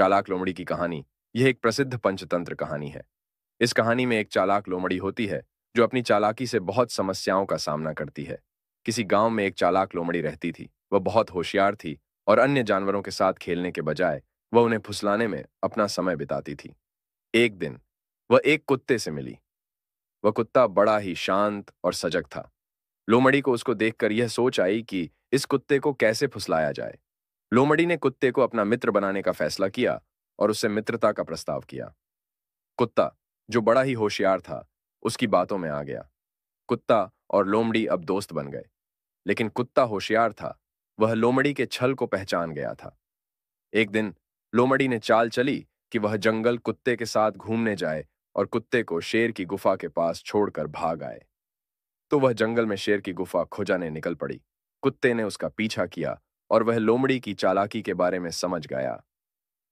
चालाक लोमड़ी की कहानी। यह एक प्रसिद्ध पंचतंत्र कहानी है। इस कहानी में एक चालाक लोमड़ी होती है जो अपनी चालाकी से बहुत समस्याओं का सामना करती है। किसी गांव में एक चालाक लोमड़ी रहती थी। वह बहुत होशियार थी और अन्य जानवरों के साथ खेलने के बजाय वह उन्हें फुसलाने में अपना समय बिताती थी। एक दिन वह एक कुत्ते से मिली। वह कुत्ता बड़ा ही शांत और सजग था। लोमड़ी को उसको देखकर यह सोच आई कि इस कुत्ते को कैसे फुसलाया जाए। लोमड़ी ने कुत्ते को अपना मित्र बनाने का फैसला किया और उससे मित्रता का प्रस्ताव किया। कुत्ता, जो बड़ा ही होशियार था, उसकी बातों में आ गया। कुत्ता और लोमड़ी अब दोस्त बन गए। लेकिन कुत्ता होशियार था। वह लोमड़ी के छल को पहचान गया था। एक दिन लोमड़ी ने चाल चली कि वह जंगल कुत्ते के साथ घूमने जाए और कुत्ते को शेर की गुफा के पास छोड़कर भाग आए। तो वह जंगल में शेर की गुफा खोजने निकल पड़ी। कुत्ते ने उसका पीछा किया और वह लोमड़ी की चालाकी के बारे में समझ गया।